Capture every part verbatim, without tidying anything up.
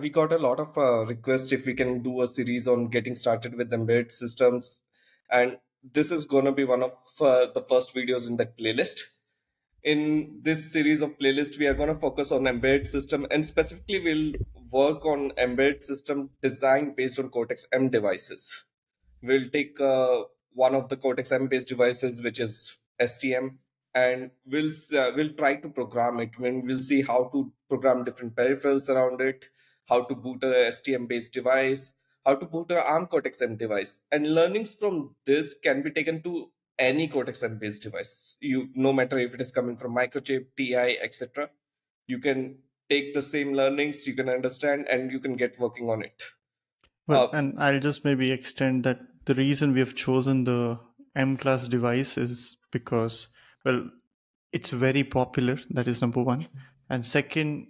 we got a lot of uh, requests if we can do a series on getting started with embedded systems, and this is going to be one of uh, the first videos in that playlist. In this series of playlists, we are going to focus on embedded system, and specifically we'll work on embedded system design based on Cortex-M devices. We'll take uh, one of the Cortex-M based devices, which is S T M, and we'll uh, we'll try to program it. When we'll see how to program different peripherals around it, how to boot a S T M based device, how to boot an ARM Cortex-M device, and learnings from this can be taken to any Cortex-M based device. You, no matter if it is coming from Microchip, T I, et cetera, you can take the same learnings, you can understand, and you can get working on it. Well, uh, and I'll just maybe extend that the reason we have chosen the M-class device is because, well, it's very popular. That is number one. And second,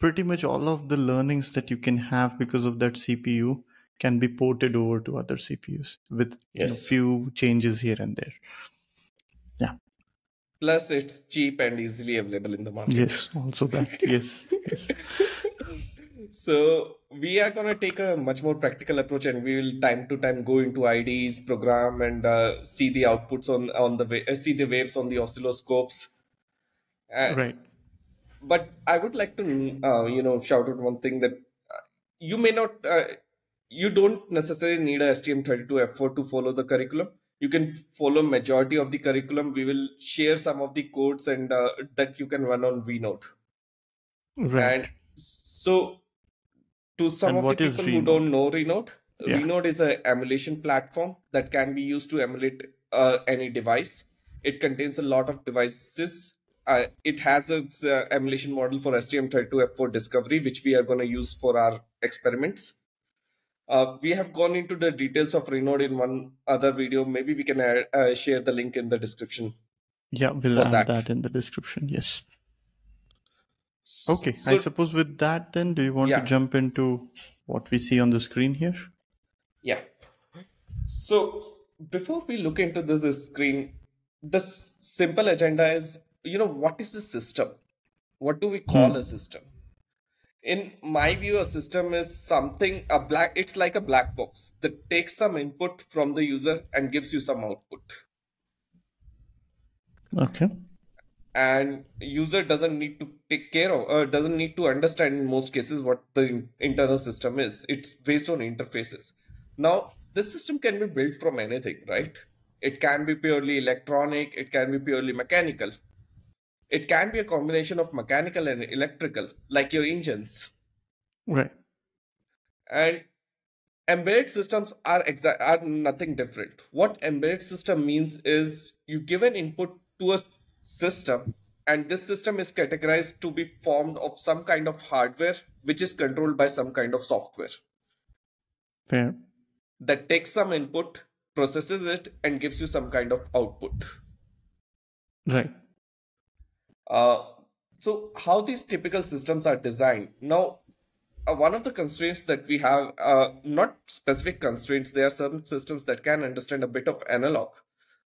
pretty much all of the learnings that you can have because of that C P U can be ported over to other C P Us with yes. you know, few changes here and there. Yeah. Plus, it's cheap and easily available in the market. Yes, also that. yes. yes. So we are going to take a much more practical approach, and we will time to time go into I D Es, program, and uh, see the outputs on, on the see the waves on the oscilloscopes. Uh, right. But I would like to, uh, you know, shout out one thing that uh, you may not... Uh, You don't necessarily need a S T M thirty-two F four to follow the curriculum. You can follow majority of the curriculum. We will share some of the codes and uh, that you can run on Renode. Right. And so to some and of the people who don't know Renode, yeah. Renode is an emulation platform that can be used to emulate uh, any device. It contains a lot of devices. Uh, it has its uh, emulation model for S T M thirty-two F four discovery, which we are going to use for our experiments. Uh, we have gone into the details of Renode in one other video. Maybe we can add, uh, share the link in the description. Yeah, we'll add that. that in the description. Yes. Okay. So, I suppose with that then, do you want yeah. to jump into what we see on the screen here? Yeah. So before we look into this, this screen, the simple agenda is, you know, what is the system? What do we call hmm. a system? In my view, a system is something, a black, it's like a black box that takes some input from the user and gives you some output. Okay. And user doesn't need to take care of, or doesn't need to understand in most cases what the internal system is. It's based on interfaces. Now, this system can be built from anything, right? It can be purely electronic. It can be purely mechanical. It can be a combination of mechanical and electrical, like your engines. Right. And embedded systems are exa- are nothing different. What embedded system means is you give an input to a system, and this system is categorized to be formed of some kind of hardware, which is controlled by some kind of software. Fair. That takes some input, processes it, and gives you some kind of output. Right. Uh, so how these typical systems are designed. Now, uh, one of the constraints that we have, uh, not specific constraints, there are certain systems that can understand a bit of analog,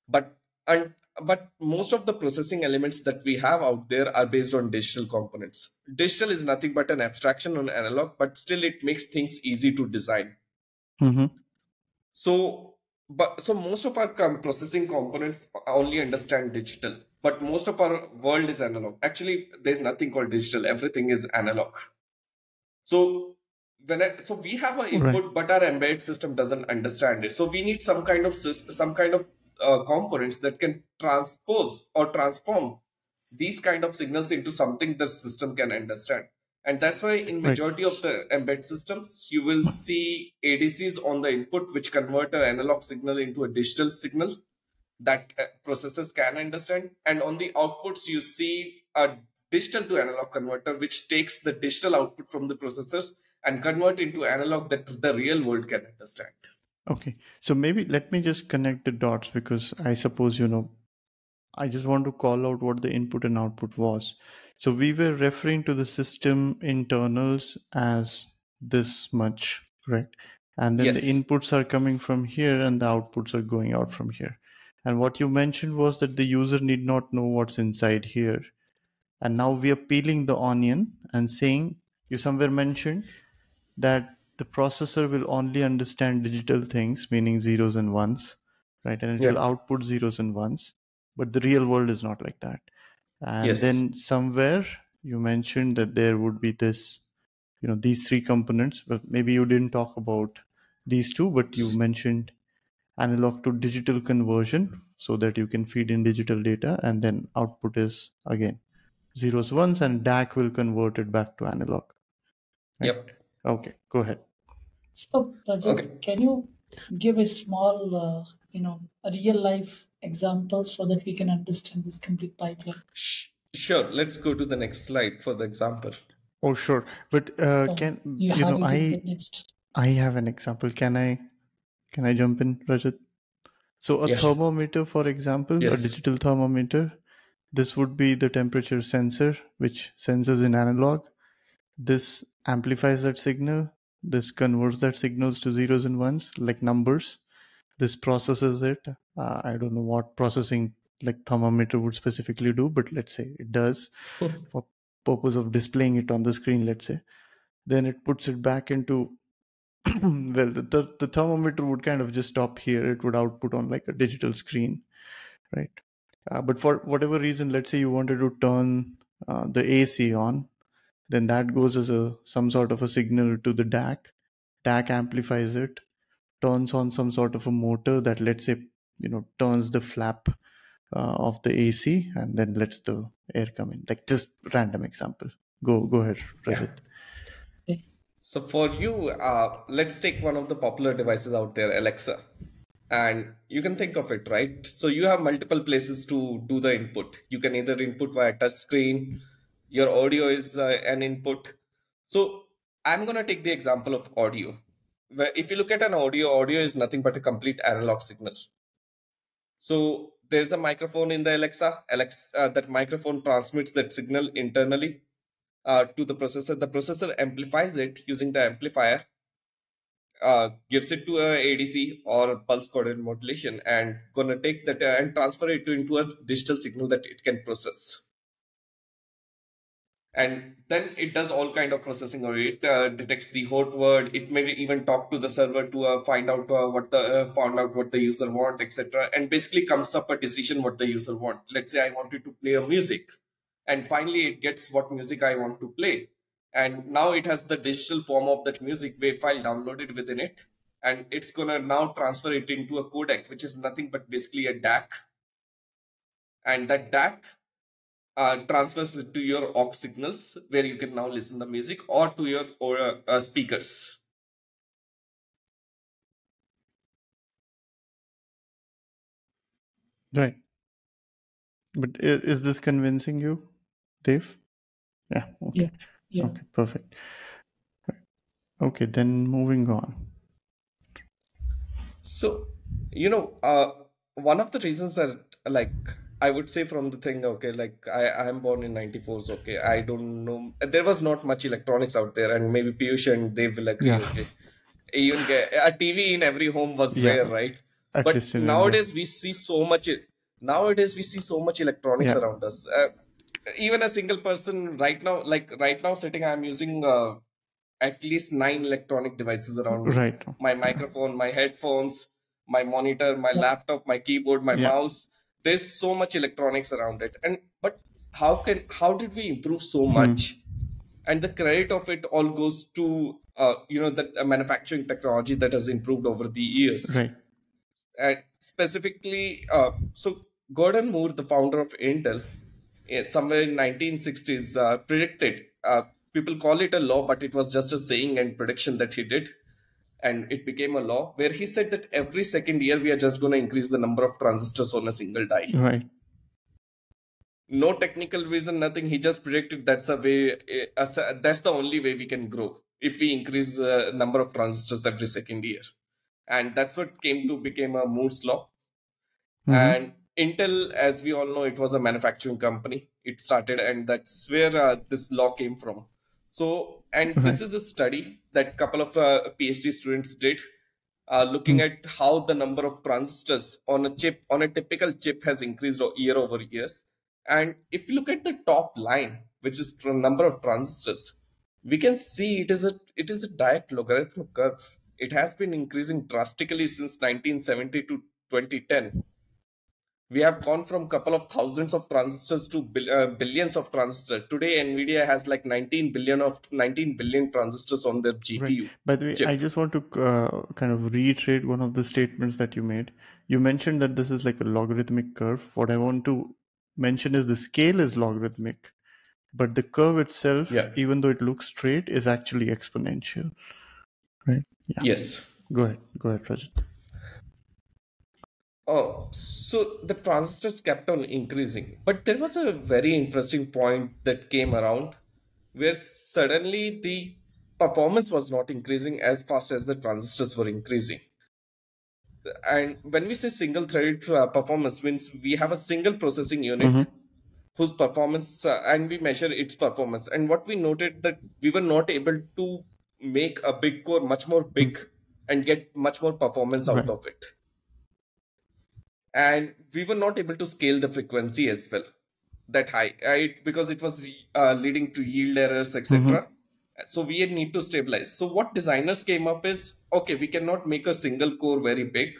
but, and, but most of the processing elements that we have out there are based on digital components. Digital is nothing but an abstraction on analog, but still it makes things easy to design. Mm-hmm. So, but, so most of our processing components only understand digital. But most of our world is analog. Actually, there's nothing called digital. Everything is analog. So when I, so we have an input, right. but our embedded system doesn't understand it. So we need some kind of some kind of uh, components that can transpose or transform these kind of signals into something the system can understand. And that's why in majority right. of the embedded systems, you will see A D Cs on the input, which convert an analog signal into a digital signal that processors can understand, and on the outputs you see a digital to analog converter which takes the digital output from the processors and convert into analog that the real world can understand. Okay, so maybe let me just connect the dots, because I suppose, you know, I just want to call out what the input and output was. So we were referring to the system internals as this much, correct? And then yes. the inputs are coming from here and the outputs are going out from here. And what you mentioned was that the user need not know what's inside here. And now we are peeling the onion and saying, you somewhere mentioned that the processor will only understand digital things, meaning zeros and ones, right? And it yeah. will output zeros and ones, but the real world is not like that. And yes. then somewhere you mentioned that there would be this, you know, these three components, but maybe you didn't talk about these two, but you mentioned analog to digital conversion so that you can feed in digital data and then output is again zeros, ones, and D A C will convert it back to analog. Right? Yep. Okay, go ahead. So, Rajat, okay. can you give a small, uh, you know, a real life example so that we can understand this complete pipeline? Sure. Let's go to the next slide for the example. Oh, sure. But uh, oh, can you, you know, I I have an example. Can I can I jump in, Rajat? So a yes. thermometer, for example, yes. a digital thermometer. This would be the temperature sensor, which senses in analog. This amplifies that signal. This converts that signals to zeros and ones, like numbers. This processes it. Uh, I don't know what processing like thermometer would specifically do, but let's say it does for purpose of displaying it on the screen, let's say. Then it puts it back into, well, the, the, the thermometer would kind of just stop here. It would output on like a digital screen, right? Uh, but for whatever reason, let's say you wanted to turn uh, the A C on, then that goes as a some sort of a signal to the D A C. D A C amplifies it, turns on some sort of a motor that, let's say, you know, turns the flap uh, of the A C and then lets the air come in. Like, just random example. Go, go ahead, Rajat. Yeah. So for you, uh, let's take one of the popular devices out there, Alexa. And you can think of it, right? So you have multiple places to do the input. You can either input via touch screen. Your audio is uh, an input. So I'm going to take the example of audio. Where if you look at an audio, audio is nothing but a complete analog signal. So there's a microphone in the Alexa. Alexa uh, that microphone transmits that signal internally uh, to the processor. The processor amplifies it using the amplifier. Uh, gives it to a A D C or pulse coded modulation and gonna take that uh, and transfer it to, into a digital signal that it can process. And then it does all kind of processing, or it uh, detects the hot word. It may even talk to the server to uh, find out uh, what the uh, found out what the user want, et cetera. And basically comes up a decision what the user want. Let's say I wanted to play a music, and finally it gets what music I want to play. And now it has the digital form of that music wave file downloaded within it. And it's going to now transfer it into a codec, which is nothing but basically a D A C. And that D A C uh, transfers it to your aux signals, where you can now listen the music, or to your or, uh, uh, speakers. Right. But is this convincing you, Dev? Yeah. Okay. Yeah. Yeah. Okay, perfect. Okay, then moving on. So, you know, uh, one of the reasons that, like, I would say from the thing, okay, like, I am born in ninety-four, so, okay, I don't know. There was not much electronics out there, and maybe Piyush and Dev will agree. Yeah. Okay. Even a T V in every home was yeah. there, right? At but nowadays, we see so much, nowadays, we see so much electronics yeah. around us. Uh, Even a single person right now, like right now sitting, I'm using uh, at least nine electronic devices around right. me. My microphone, my headphones, my monitor, my yeah. laptop, my keyboard, my yeah. mouse. There's so much electronics around it. And but how can how did we improve so much? Mm. And the credit of it all goes to, uh, you know, the uh, manufacturing technology that has improved over the years. Right. And specifically, uh, so Gordon Moore, the founder of Intel, somewhere in nineteen sixties, uh, predicted, uh, people call it a law, but it was just a saying and prediction that he did. And it became a law where he said that every second year, we are just going to increase the number of transistors on a single die. Right. No technical reason, nothing. He just predicted that's the way, uh, that's the only way we can grow, if we increase the number of transistors every second year. And that's what came to became a Moore's law. Mm-hmm. And Intel, as we all know, it was a manufacturing company. It started, and that's where uh, this law came from. So, and okay. this is a study that a couple of uh, PhD students did, uh, looking mm. at how the number of transistors on a chip, on a typical chip, has increased year over years. And if you look at the top line, which is the number of transistors, we can see it is a it is a direct logarithmic curve. It has been increasing drastically since nineteen seventy to twenty ten. We have gone from couple of thousands of transistors to bill, uh, billions of transistors. Today, NVIDIA has like nineteen billion of nineteen billion transistors on their G P U. Right. By the way, chip. I just want to uh, kind of reiterate one of the statements that you made. You mentioned that this is like a logarithmic curve. What I want to mention is the scale is logarithmic, but the curve itself, yeah. even though it looks straight, is actually exponential. Right? Yeah. Yes. Go ahead. Go ahead, Rajat. Oh, so the transistors kept on increasing, but there was a very interesting point that came around where suddenly the performance was not increasing as fast as the transistors were increasing. And when we say single threaded performance, means we have a single processing unit mm-hmm. whose performance uh, and we measure its performance. And what we noted that we were not able to make a big core much more big and get much more performance out right. of it. And we were not able to scale the frequency as well that high right? because it was uh, leading to yield errors, et cetera. Mm-hmm. So we need to stabilize. So what designers came up is, okay, we cannot make a single core very big.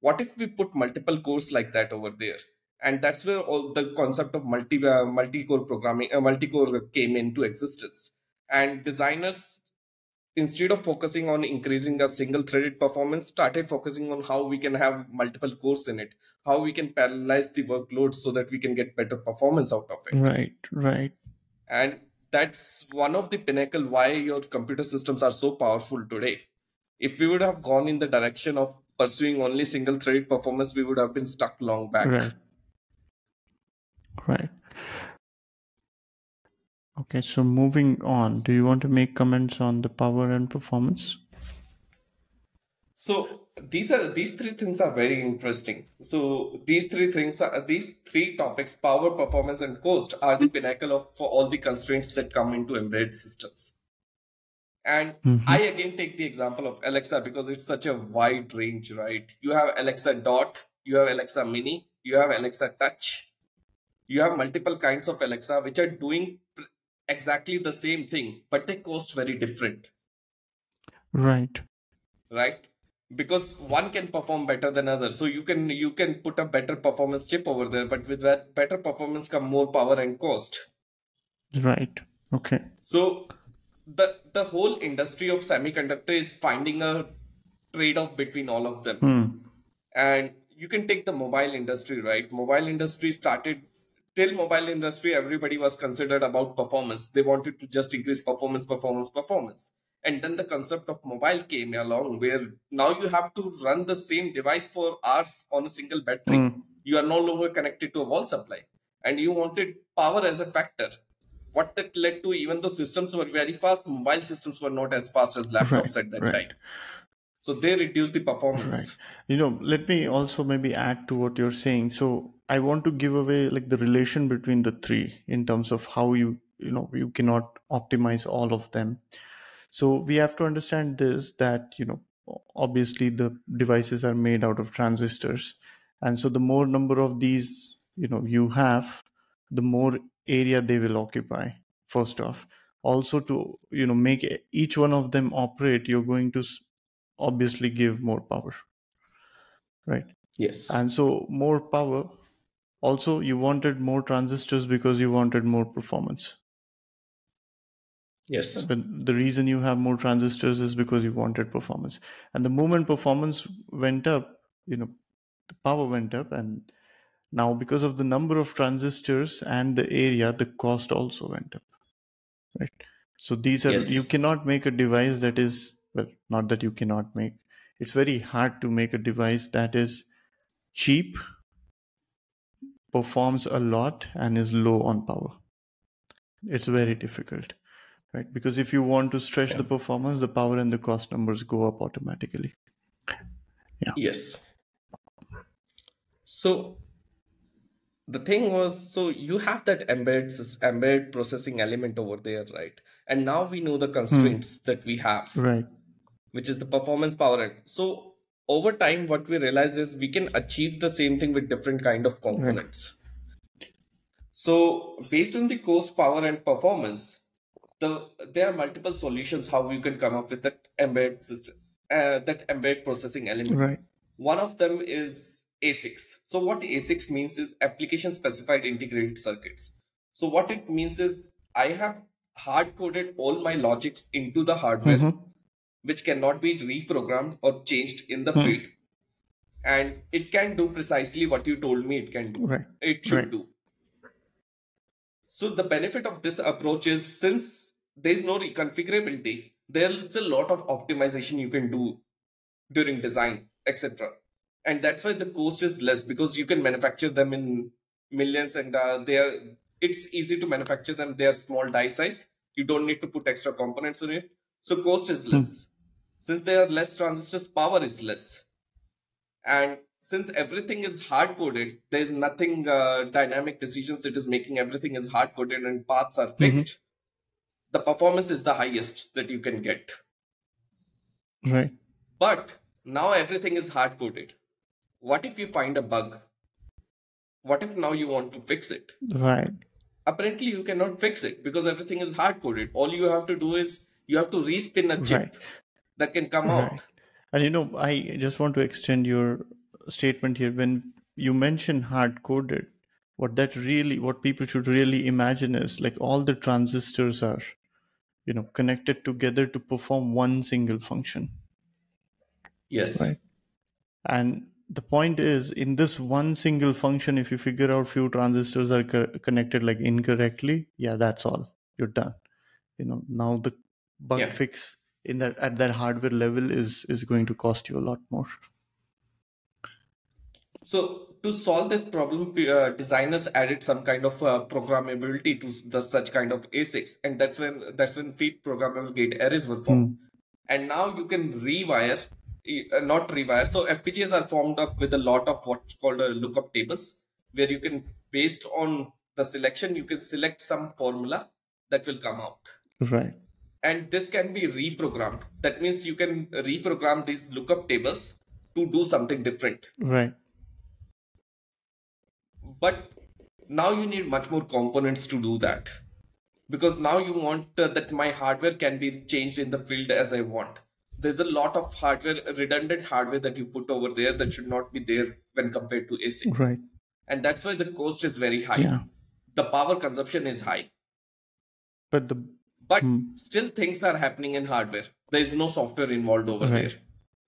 What if we put multiple cores like that over there? And that's where all the concept of multi, uh, multi-core programming, uh, multi-core came into existence. And designers, instead of focusing on increasing a single threaded performance, started focusing on how we can have multiple cores in it, how we can parallelize the workloads so that we can get better performance out of it. Right, right. And that's one of the pinnacle why your computer systems are so powerful today. If we would have gone in the direction of pursuing only single threaded performance, we would have been stuck long back. Right. Right. Okay, so moving on, do you want to make comments on the power and performance? So these are these three things are very interesting. So these three things are these three topics, power, performance, and cost, are the pinnacle of for all the constraints that come into embedded systems. And mm-hmm. I again take the example of Alexa because it's such a wide range, right? You have Alexa Dot, you have Alexa Mini, you have Alexa Touch, you have multiple kinds of Alexa which are doing exactly the same thing, but they cost very different. Right. Right. Because one can perform better than other. So you can you can put a better performance chip over there, but with that better performance come more power and cost. Right. Okay. So the the whole industry of semiconductor is finding a trade-off between all of them. Mm. And you can take the mobile industry, right? Mobile industry started Till mobile industry, everybody was considered about performance. They wanted to just increase performance, performance, performance. And then the concept of mobile came along where now you have to run the same device for hours on a single battery. Mm. You are no longer connected to a wall supply. And you wanted power as a factor. What that led to, even though systems were very fast, mobile systems were not as fast as laptops right, at that right. time. So they reduce the performance. Right. You know, let me also maybe add to what you're saying. So I want to give away like the relation between the three in terms of how you, you know, you cannot optimize all of them. So we have to understand this, that, you know, obviously the devices are made out of transistors. And so the more number of these, you know, you have, the more area they will occupy, first off. Also to, you know, make each one of them operate, you're going to obviously give more power, right? Yes. And so more power. Also, you wanted more transistors because you wanted more performance. Yes. The, the reason you have more transistors is because you wanted performance. And the moment performance went up, you know, the power went up. And now because of the number of transistors and the area, the cost also went up. Right. So these are, yes. you cannot make a device that is, well, not that you cannot make. It's very hard to make a device that is cheap, performs a lot, and is low on power. It's very difficult, right? Because if you want to stretch yeah. the performance, the power and the cost numbers go up automatically. Yeah. Yes. So the thing was, so you have that embedded, embedded processing element over there, right? And now we know the constraints hmm. that we have, right? Which is the performance, power, and so. Over time, what we realize is we can achieve the same thing with different kind of components. Right. So based on the cost, power, and performance, the there are multiple solutions how you can come up with that embedded system, uh, that embedded processing element. Right. One of them is A S I Cs. So what A S I Cs means is application specified integrated circuits. So what it means is I have hard coded all my logics into the hardware, mm-hmm. which cannot be reprogrammed or changed in the mm-hmm. breed. And it can do precisely what you told me it can do. Right. It should right. do. So the benefit of this approach is, since there is no reconfigurability, there is a lot of optimization you can do during design, et cetera. And that's why the cost is less, because you can manufacture them in millions, and uh, they are, it's easy to manufacture them. They are small die size. You don't need to put extra components in it. So cost is less. Hmm. Since there are less transistors, power is less. And since everything is hard-coded, there's nothing uh, dynamic decisions it is making. Everything is hard-coded and paths are fixed. Mm-hmm. The performance is the highest that you can get. Right. But now everything is hard-coded. What if you find a bug? What if now you want to fix it? Right. Apparently, you cannot fix it because everything is hard-coded. All you have to do is you have to respin a chip right. that can come right. out. And you know, I just want to extend your statement here. When you mention hard-coded, what that really, what people should really imagine is like all the transistors are, you know, connected together to perform one single function. Yes. Right. And the point is, in this one single function, if you figure out few transistors are co connected like incorrectly, yeah, that's all. You're done. You know, now the bug yeah. fix in that at that hardware level is is going to cost you a lot more. So to solve this problem, uh, designers added some kind of uh, programmability to the such kind of A S I Cs, and that's when that's when feed programmable gate arrays were formed. Mm. And now you can rewire, uh, not rewire. So F P G As are formed up with a lot of what's called a lookup tables, where you can, based on the selection, you can select some formula that will come out. Right. And this can be reprogrammed. That means you can reprogram these lookup tables to do something different. Right. But now you need much more components to do that, because now you want uh, that my hardware can be changed in the field as I want. There's a lot of hardware, redundant hardware that you put over there that should not be there when compared to A S I C. Right. And that's why the cost is very high. Yeah. The power consumption is high. But the But hmm. still things are happening in hardware. There is no software involved over right. there.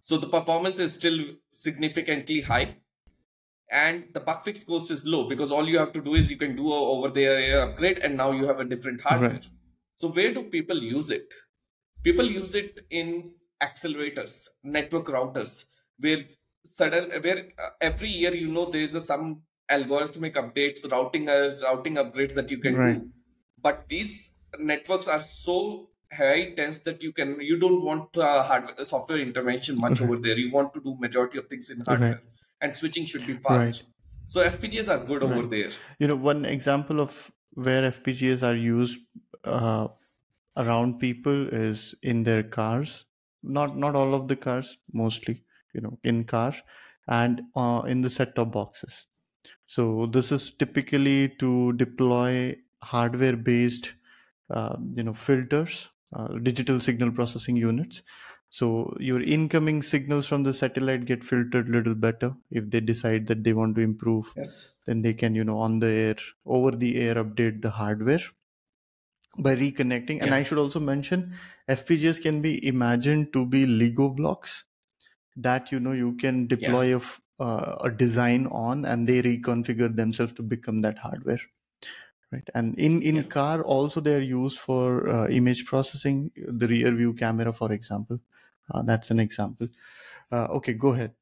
So the performance is still significantly high. And the bug fix cost is low, because all you have to do is you can do a over the air upgrade and now you have a different hardware. Right. So where do people use it? People use it in accelerators, network routers, where sudden, where every year, you know, there is a, some algorithmic updates, routing, uh, routing upgrades that you can right. do. But these networks are so high tense that you can you don't want uh, hardware software intervention much right. over there. You want to do majority of things in hardware, right. and switching should be fast. Right. So F P G As are good right. over there. You know, one example of where F P G As are used uh, around people is in their cars. Not not all of the cars, mostly, you know, in cars and uh, in the set-top boxes. So this is typically to deploy hardware-based Uh, you know, filters, uh, digital signal processing units. So your incoming signals from the satellite get filtered a little better. If they decide that they want to improve, yes. then they can, you know, on the air, over the air update the hardware by reconnecting. Yeah. And I should also mention, F P G As can be imagined to be Lego blocks that, you know, you can deploy yeah. a, uh, a design on, and they reconfigure themselves to become that hardware. Right. And in, in yeah. car also they are used for uh, image processing, the rear view camera, for example. Uh, that's an example. Uh, okay, go ahead.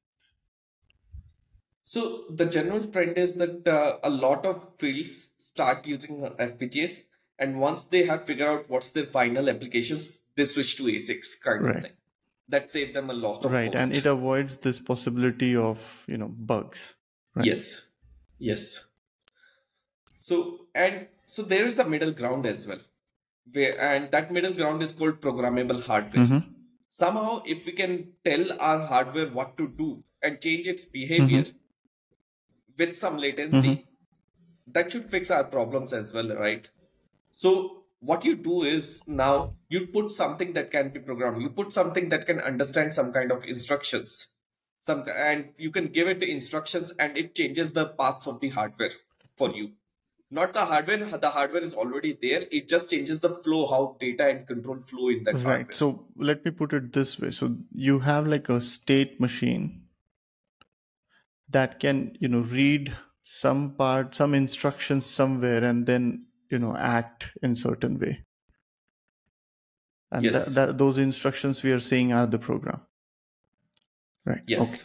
So the general trend is that uh, a lot of fields start using F P G As, and once they have figured out what's their final applications, they switch to A S I Cs kind right. of thing. That saves them a lot of right. cost. And it avoids this possibility of, you know, bugs. Right? Yes. Yes. So, and so there is a middle ground as well, where, and that middle ground is called programmable hardware. Mm-hmm. Somehow, if we can tell our hardware what to do and change its behavior mm-hmm. with some latency, mm-hmm. that should fix our problems as well, right? So what you do is now you put something that can be programmed. You put something that can understand some kind of instructions. Some, and you can give it the instructions and it changes the paths of the hardware for you. Not the hardware, the hardware is already there. It just changes the flow, how data and control flow in that right. hardware. So let me put it this way. So you have like a state machine that can, you know, read some part, some instructions somewhere and then, you know, act in certain way. And yes. that, that, those instructions we are seeing are the program. Right. Yes. Okay.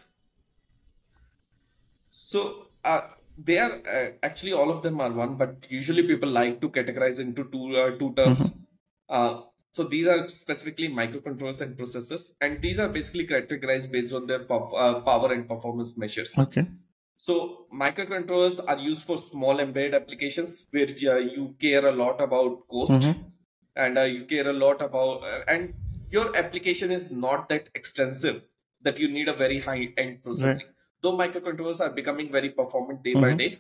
So, uh, they are uh, actually all of them are one, but usually people like to categorize into two uh, two terms. Mm-hmm. uh, so these are specifically microcontrollers and processors, and these are basically categorized based on their pop, uh, power and performance measures. Okay. So microcontrollers are used for small embedded applications where uh, you care a lot about cost, mm-hmm. and uh, you care a lot about uh, and your application is not that extensive that you need a very high end processing. Right. Though microcontrollers are becoming very performant day mm-hmm. by day,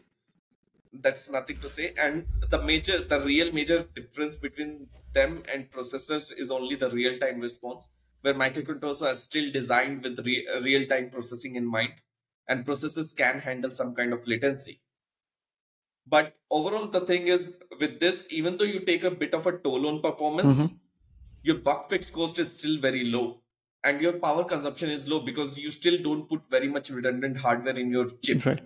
that's nothing to say. And the major, the real major difference between them and processors is only the real-time response, where microcontrollers are still designed with re real-time processing in mind, and processors can handle some kind of latency. But overall, the thing is, with this, even though you take a bit of a toll on performance, mm-hmm. your bug fix cost is still very low. And your power consumption is low because you still don't put very much redundant hardware in your chip. Right.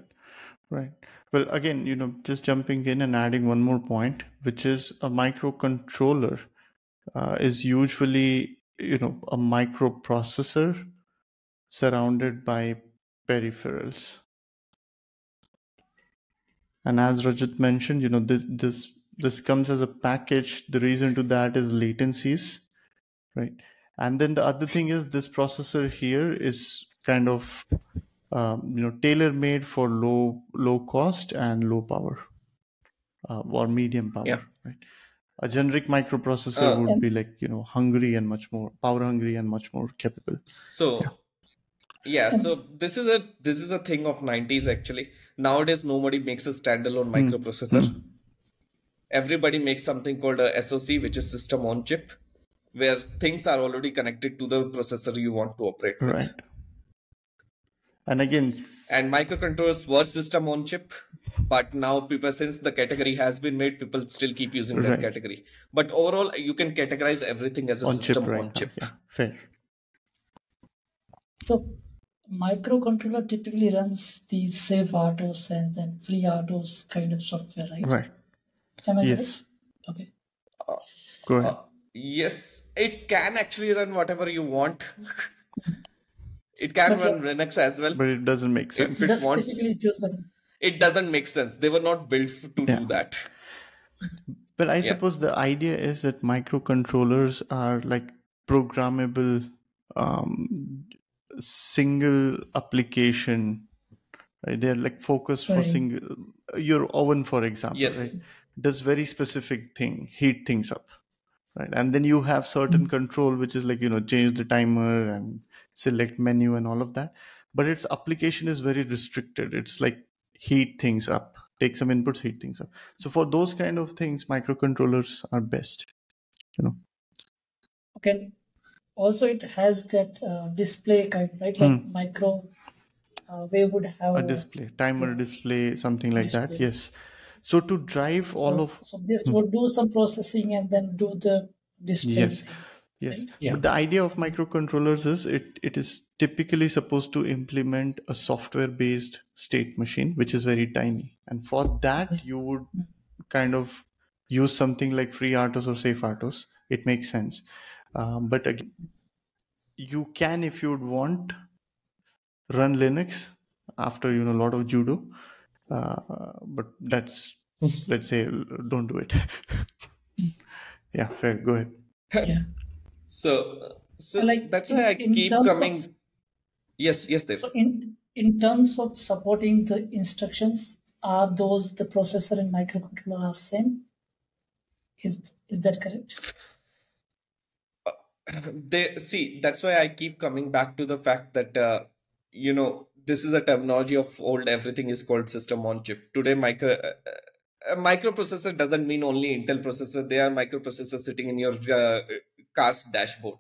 Right. Well, again, you know, just jumping in and adding one more point, which is a microcontroller uh, is usually, you know, a microprocessor surrounded by peripherals. And as Rajat mentioned, you know, this, this, this comes as a package. The reason to that is latencies, right? And then the other thing is this processor here is kind of, um, you know, tailor-made for low low cost and low power uh, or medium power. Yeah. Right? A generic microprocessor uh, would be like, you know, hungry and much more power hungry and much more capable. So, yeah. yeah. So this is a this is a thing of nineties actually. Nowadays, nobody makes a standalone mm. microprocessor. Mm. Everybody makes something called a S O C, which is system on chip, where things are already connected to the processor you want to operate with. Right. And again... And microcontrollers were system on chip, but now people, since the category has been made, people still keep using that right. category. But overall, you can categorize everything as a on system chip, right. on chip. Yeah. Fair. So, microcontroller typically runs these SafeRTOS and then FreeRTOS kind of software, right? Right. Am I yes. right? Okay. Uh, Go ahead. Uh, Yes, it can actually run whatever you want. It can but run Linux as well. But it doesn't make sense. If it, wants, it doesn't make sense. They were not built to yeah. do that. But I yeah. suppose the idea is that microcontrollers are like programmable um, single application. Right? They're like focused right. for single... Your oven, for example, yes. right? does very specific thing, heat things up. Right. And then you have certain control, which is like, you know, change the timer and select menu and all of that. But its application is very restricted. It's like heat things up, take some inputs, heat things up. So for those kind of things, microcontrollers are best, you know. Okay. Also, it has that uh, display kind, right? Like hmm. micro uh, wave would have a display, timer yeah. display, something like display. that. Yes. So to drive all so, of... So this would do some processing and then do the display. Yes, yes. Yeah. But the idea of microcontrollers is it, it is typically supposed to implement a software-based state machine, which is very tiny. And for that, you would kind of use something like FreeRTOS or SafeRTOS. It makes sense. Um, but again, you can, if you would want, run Linux after, you know, a lot of judo. Uh, but that's, let's say, don't do it. Yeah, fair. Go ahead. Yeah. So, so like that's in, why I keep coming. Of, yes, yes, Dev. So in, in terms of supporting the instructions, are those the processor and microcontroller are same? Is, is that correct? Uh, they see, that's why I keep coming back to the fact that, uh, you know, this is a terminology of old. Everything is called system on chip. Today, micro, uh, a microprocessor doesn't mean only Intel processor. There are microprocessors sitting in your uh, car's dashboard.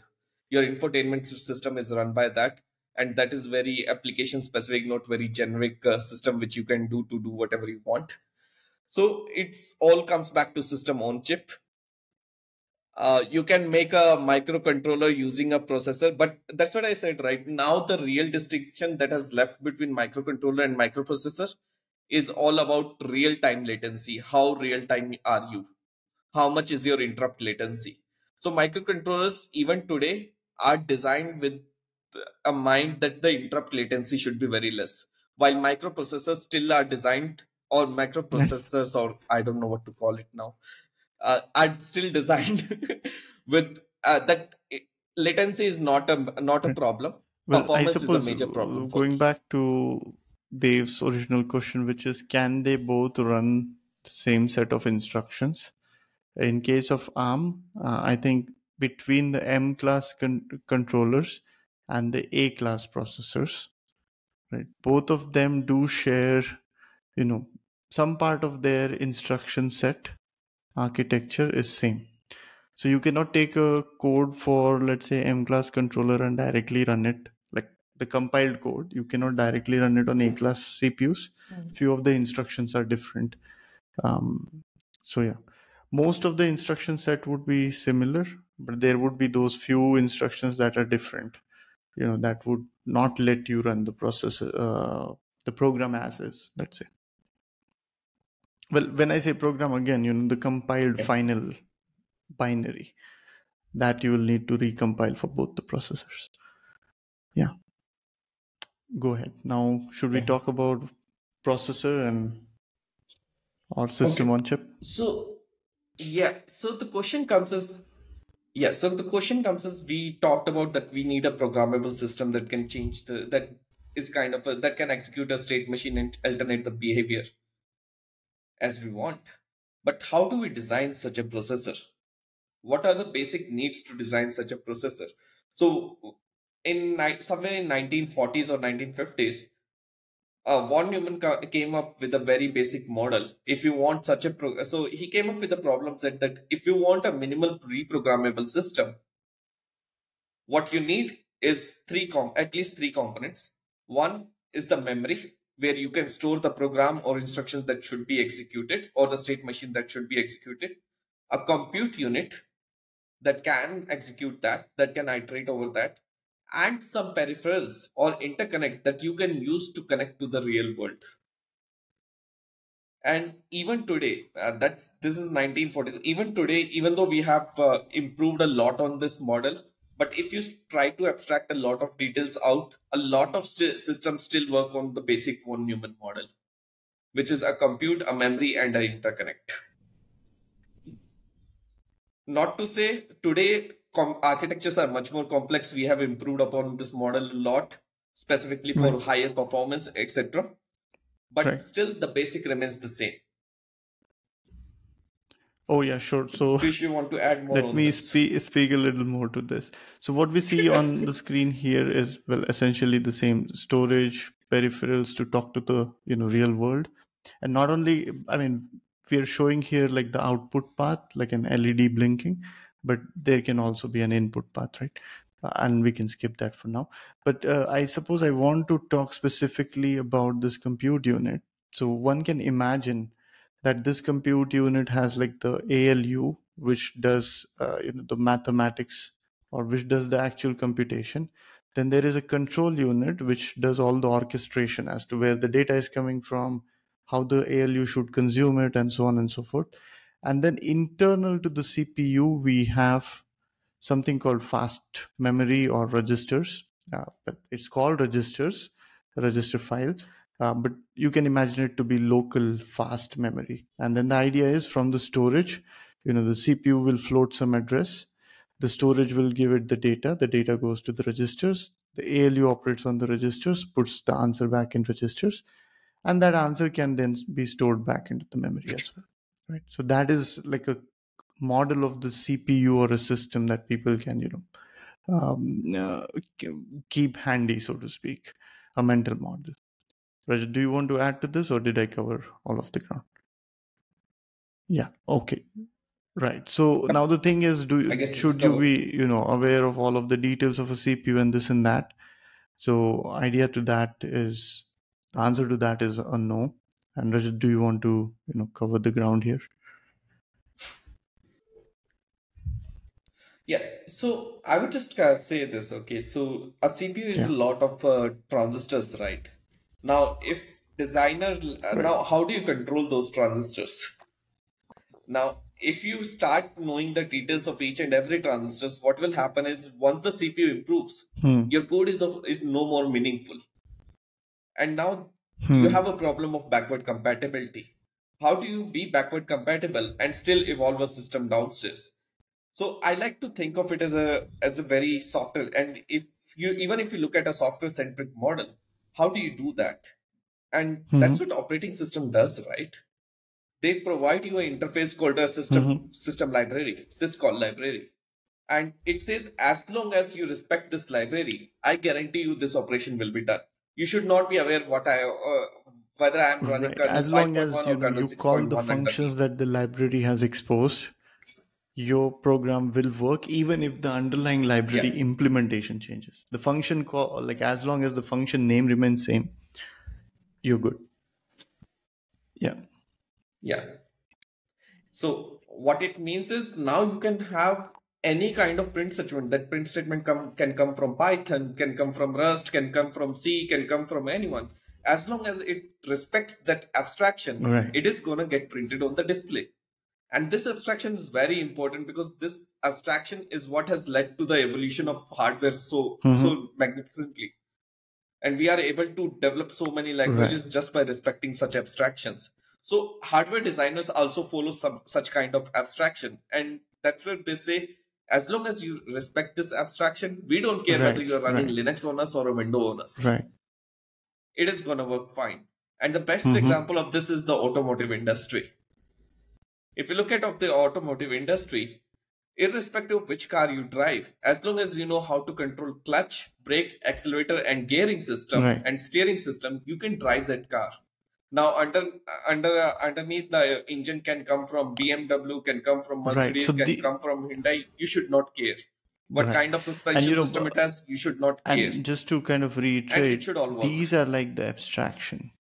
Your infotainment system is run by that. And that is very application specific, not very generic uh, system which you can do to do whatever you want. So it's all comes back to system on chip. Uh, you can make a microcontroller using a processor, but that's what I said, right? Now the real distinction that has left between microcontroller and microprocessor is all about real-time latency. How real-time are you? How much is your interrupt latency? So microcontrollers, even today, are designed with a mind that the interrupt latency should be very less, while microprocessors still are designed, or microprocessors, or I don't know what to call it now, Uh, are still designed with uh, that it, latency is not a not a problem. Well, performance I suppose is a major problem. Going me. back to Dev's original question, which is, can they both run the same set of instructions? In case of ARM, uh, I think between the M class con controllers and the A class processors, right? Both of them do share, you know, some part of their instruction set. Architecture is same. So you cannot take a code for, let's say, M class controller and directly run it, like the compiled code. You cannot directly run it on A class C P Us. Mm. Few of the instructions are different. Um, so yeah, most of the instruction set would be similar, but there would be those few instructions that are different, you know, that would not let you run the process, uh, the program as is, let's say. Well, when I say program, again, you know, the compiled yeah. final binary that you will need to recompile for both the processors. Yeah. Go ahead. Now, should we yeah. talk about processor and or system okay. on chip? So, yeah. So the question comes as, yeah. So the question comes as we talked about that we need a programmable system that can change the, that is kind of a, that can execute a state machine and alternate the behavior as we want. But how do we design such a processor? What are the basic needs to design such a processor? So in somewhere in nineteen forties or nineteen fifties, uh, Von Neumann came up with a very basic model. If you want such a pro so he came up with the problem set that if you want a minimal reprogrammable system, what you need is three com at least three components. One is the memory, where you can store the program or instructions that should be executed or the state machine that should be executed. A compute unit that can execute that, that can iterate over that, and some peripherals or interconnect that you can use to connect to the real world. And even today, uh, that's this is nineteen forties, even today, even though we have uh, improved a lot on this model, but if you try to abstract a lot of details out, a lot of st systems still work on the basic Von Neumann model, which is a compute, a memory, and an interconnect. Not to say today architectures are much more complex. We have improved upon this model a lot, specifically for right. higher performance, et cetera. But right. still, the basic remains the same. Oh yeah, sure. So you want to add more? Let me spe speak a little more to this. So what we see on the screen here is, well, essentially the same storage, peripherals to talk to the, you know, real world. And not only, I mean, we are showing here like the output path, like an L E D blinking, but there can also be an input path, right? And we can skip that for now. But uh, I suppose I want to talk specifically about this compute unit. So one can imagine that this compute unit has like the A L U, which does uh, you know, the mathematics, or which does the actual computation. Then there is a control unit, which does all the orchestration as to where the data is coming from, how the A L U should consume it, and so on and so forth. And then internal to the C P U, we have something called fast memory or registers. Uh, it's called registers, register file. Uh, but you can imagine it to be local fast memory. And then the idea is from the storage, you know, the C P U will float some address. The storage will give it the data. The data goes to the registers. The A L U operates on the registers, puts the answer back in registers. And that answer can then be stored back into the memory as well. Right. So that is like a model of the C P U or a system that people can, you know, um, uh, keep handy, so to speak, a mental model. Rajat, do you want to add to this, or did I cover all of the ground? Yeah. Okay. Right. So now the thing is, do you, should you be, you know, aware of all of the details of a C P U and this and that? So idea to that is, the answer to that is a no. And Rajat, do you want to, you know, cover the ground here? Yeah. So I would just say this. Okay. So a C P U is yeah. a lot of uh, transistors, right? Now, if designer, uh, right. now how do you control those transistors? Now, if you start knowing the details of each and every transistors, what will happen is once the C P U improves, hmm. your code is, of, is no more meaningful. And now hmm. you have a problem of backward compatibility. How do you be backward compatible and still evolve a system downstairs? So I like to think of it as a, as a very software. And if you, even if you look at a software centric model, how do you do that? And mm-hmm. that's what operating system does, right? They provide you an interface called a system mm-hmm. system library, syscall library. And it says, as long as you respect this library, I guarantee you this operation will be done. You should not be aware what I, uh, whether I am running. Right. As long as you, know, you call the functions that the library has exposed, your program will work even if the underlying library yeah. implementation changes. The function call, like as long as the function name remains same, you're good. Yeah. Yeah. So what it means is now you can have any kind of print statement. That print statement come, can come from Python, can come from Rust, can come from C, can come from anyone. As long as it respects that abstraction, right. it is going to get printed on the display. And this abstraction is very important because this abstraction is what has led to the evolution of hardware so, mm-hmm. so magnificently. And we are able to develop so many languages right. just by respecting such abstractions. So hardware designers also follow some such kind of abstraction. And that's where they say, as long as you respect this abstraction, we don't care right. whether you're running right. Linux on us or a Windows on us. Right. It is going to work fine. And the best mm-hmm. example of this is the automotive industry. If you look at of the automotive industry, irrespective of which car you drive, as long as you know how to control clutch, brake, accelerator, and gearing system right. and steering system, you can drive that car. Now, under under uh, underneath the engine can come from B M W, can come from Mercedes, right. so can the, come from Hyundai. You should not care what right. kind of suspension you know, system it has. You should not and care. Just to kind of reiterate, these are like the abstraction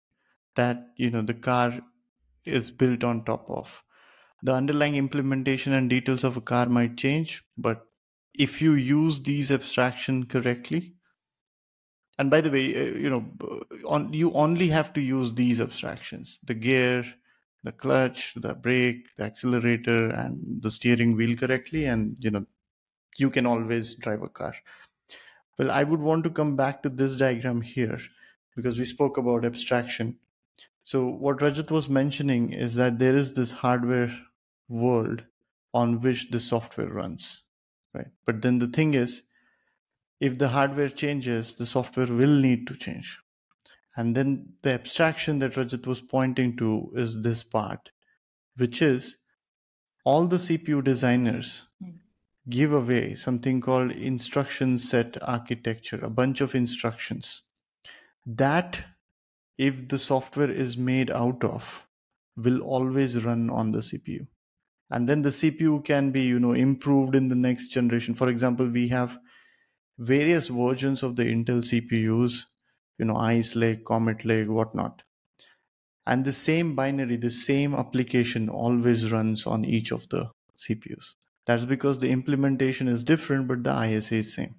that you know the car is built on top of. The underlying implementation and details of a car might change, but if you use these abstractions correctly, and by the way, you know, on, you only have to use these abstractions, the gear, the clutch, the brake, the accelerator, and the steering wheel correctly, and you know, you can always drive a car. Well, I would want to come back to this diagram here because we spoke about abstraction. So what Rajat was mentioning is that there is this hardware world on which the software runs, right? But then the thing is, if the hardware changes, the software will need to change. And then the abstraction that Rajat was pointing to is this part, which is all the C P U designers give away something called instruction set architecture, a bunch of instructions that, if the software is made out of, will always run on the C P U. And then the C P U can be, you know, improved in the next generation. For example, we have various versions of the Intel C P Us, you know, Ice Lake, Comet Lake, whatnot. And the same binary, the same application always runs on each of the C P Us. That's because the implementation is different, but the I S A is same.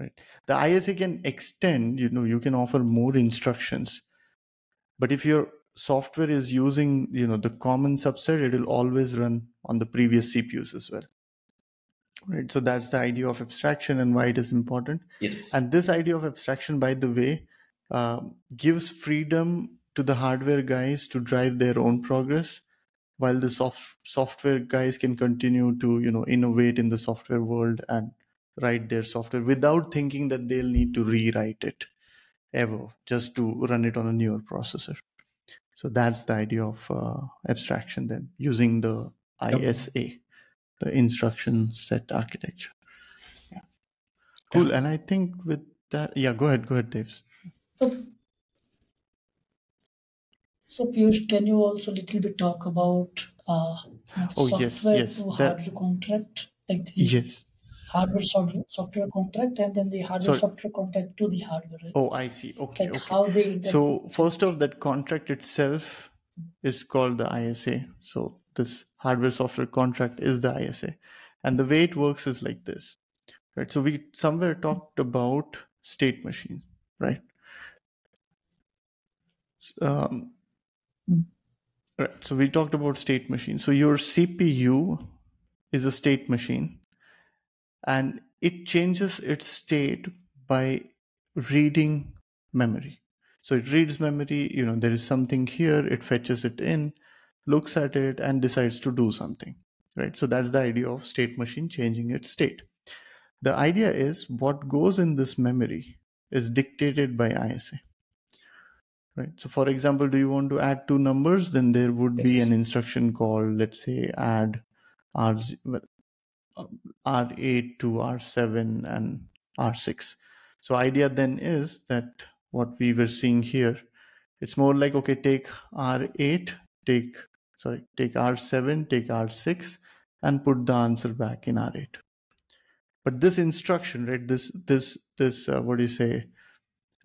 Right. The I S A can extend, you know, you can offer more instructions, but if your software is using, you know, the common subset, it will always run on the previous C P Us as well. Right. So that's the idea of abstraction and why it is important. Yes. And this idea of abstraction, by the way, uh, gives freedom to the hardware guys to drive their own progress, while the soft software guys can continue to, you know, innovate in the software world and write their software without thinking that they'll need to rewrite it ever just to run it on a newer processor. So that's the idea of uh, abstraction then, using the I S A, yep. the instruction set architecture. Yeah. Cool. Yeah. And I think with that, yeah, go ahead. Go ahead, Dave. So, so Piyush, can you also a little bit talk about uh, have oh, software yes, yes. to that... hardware contract, like the yes. hardware software, software contract, and then the hardware Sorry. software contract to the hardware. Right? Oh, I see. Okay. Like okay. How they so first off, that contract itself is called the I S A. So this hardware software contract is the I S A, and the way it works is like this, right? So we somewhere talked about state machines, right? Um, right. So we talked about state machines. So your C P U is a state machine, and it changes its state by reading memory. So it reads memory, you know, there is something here, it fetches it in, looks at it, and decides to do something, right? So that's the idea of state machine changing its state. The idea is what goes in this memory is dictated by I S A, right? So for example, do you want to add two numbers? Then there would yes. be an instruction called, let's say, add R eight to R seven and R six. So idea then is that what we were seeing here, it's more like, okay, take R eight, take, sorry, take R seven, take R six, and put the answer back in R eight. But this instruction, right, this, this, this, uh, what do you say?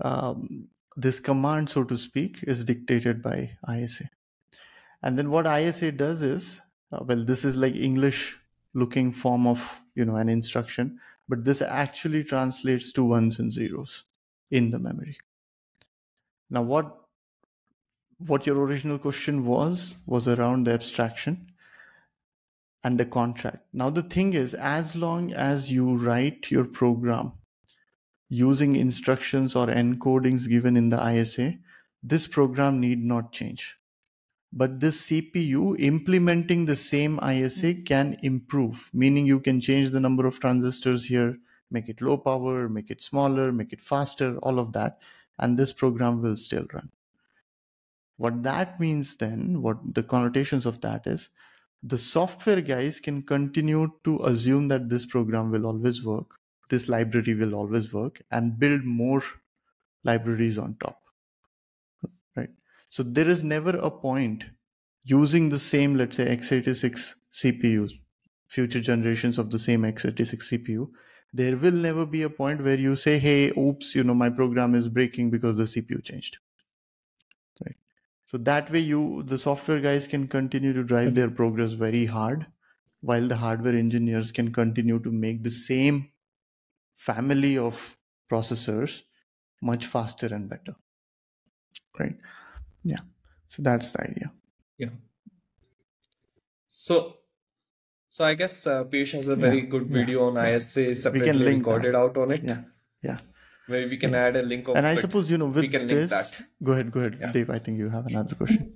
Um, this command, so to speak, is dictated by I S A. And then what I S A does is, uh, well, this is like English looking form of, you know, an instruction, but this actually translates to ones and zeros in the memory. Now, what, what your original question was, was around the abstraction and the contract. Now, the thing is, as long as you write your program using instructions or encodings given in the I S A, this program need not change. But this C P U implementing the same I S A can improve, meaning you can change the number of transistors here, make it low power, make it smaller, make it faster, all of that. And this program will still run. What that means then, what the connotations of that is, the software guys can continue to assume that this program will always work, this library will always work, and build more libraries on top, right? So there is never a point using the same, let's say, x eighty-six C P Us, future generations of the same x eighty-six C P U. There will never be a point where you say, hey, oops, you know, my program is breaking because the C P U changed, right? So that way you, the software guys can continue to drive their progress very hard, while the hardware engineers can continue to make the same family of processors much faster and better, right? Yeah. So that's the idea. Yeah. So, So I guess uh, Piyush has a very yeah, good video yeah, on yeah. I S A separately recorded that. out on it. Yeah, yeah. Where we can yeah. add a link. Of and I suppose, you know, with we can link this, that. Go ahead, go ahead, yeah. Dave. I think you have another question.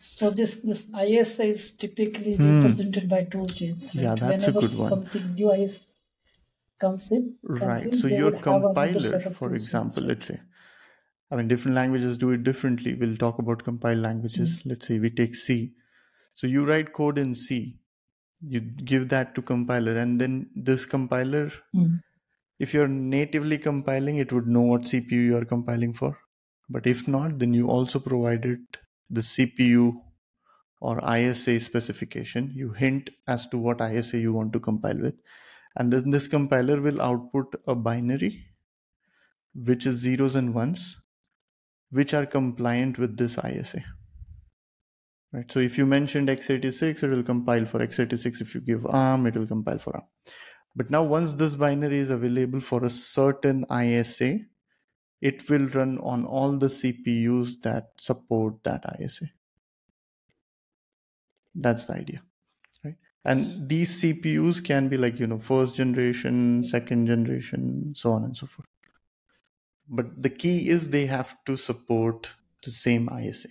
So this this I S A is typically hmm. represented by tool chains. Right? Yeah, that's Whenever a good one. Something new I S A comes in. Comes right. In, so your compiler, for example, let's say. I mean, different languages do it differently. We'll talk about compiled languages. Hmm. Let's say we take C. So you write code in C, you give that to compiler, and then this compiler, mm-hmm. if you're natively compiling, it would know what C P U you are compiling for. But if not, then you also provided the C P U or I S A specification. You hint as to what I S A you want to compile with. And then this compiler will output a binary, which is zeros and ones, which are compliant with this I S A. Right. So if you mentioned x eighty-six, it will compile for x eighty-six. If you give ARM, it will compile for ARM. But now once this binary is available for a certain I S A, it will run on all the C P Us that support that I S A. That's the idea, right? And these C P Us can be like, you know, first generation, second generation, so on and so forth. But the key is they have to support the same I S A.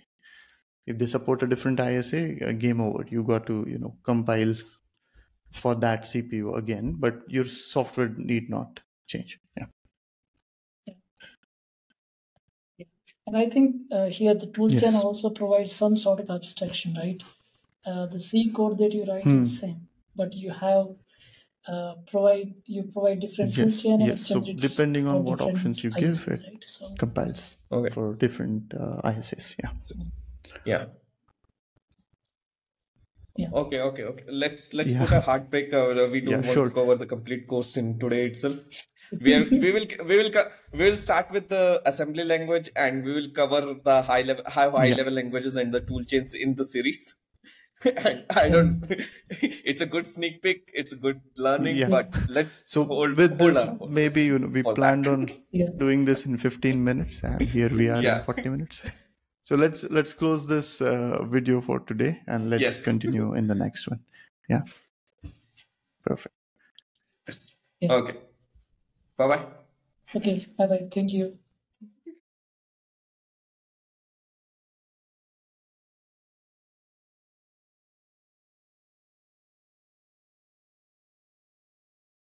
If they support a different I S A, game over. You got to, you know, compile for that C P U again, but your software need not change. Yeah. yeah. yeah. And I think uh, here the toolchain yes. also provides some sort of abstraction, right? Uh, the C code that you write hmm. is the same, but you have uh, provide you provide different yes. toolchain. Yes. So depending on what options you give, I Ss, it right? so, compiles okay. for different uh, I S As. Yeah. yeah Yeah. Okay, okay, okay. Let's let's yeah. put a hard break. Uh, we don't yeah, want sure. to cover the complete course in today itself. We are, we will we will we will start with the assembly language, and we will cover the high level high high yeah. level languages and the tool chains in the series. And I don't. It's a good sneak peek. It's a good learning. Yeah. But let's so hold, with hold this. Maybe you know we hold planned that. on yeah. doing this in fifteen minutes, and here we are yeah. in forty minutes. So let's let's close this uh, video for today, and let's yes. continue in the next one. Yeah. Perfect. Yes. Yeah. Okay. Bye bye. Okay. Bye bye. Thank you.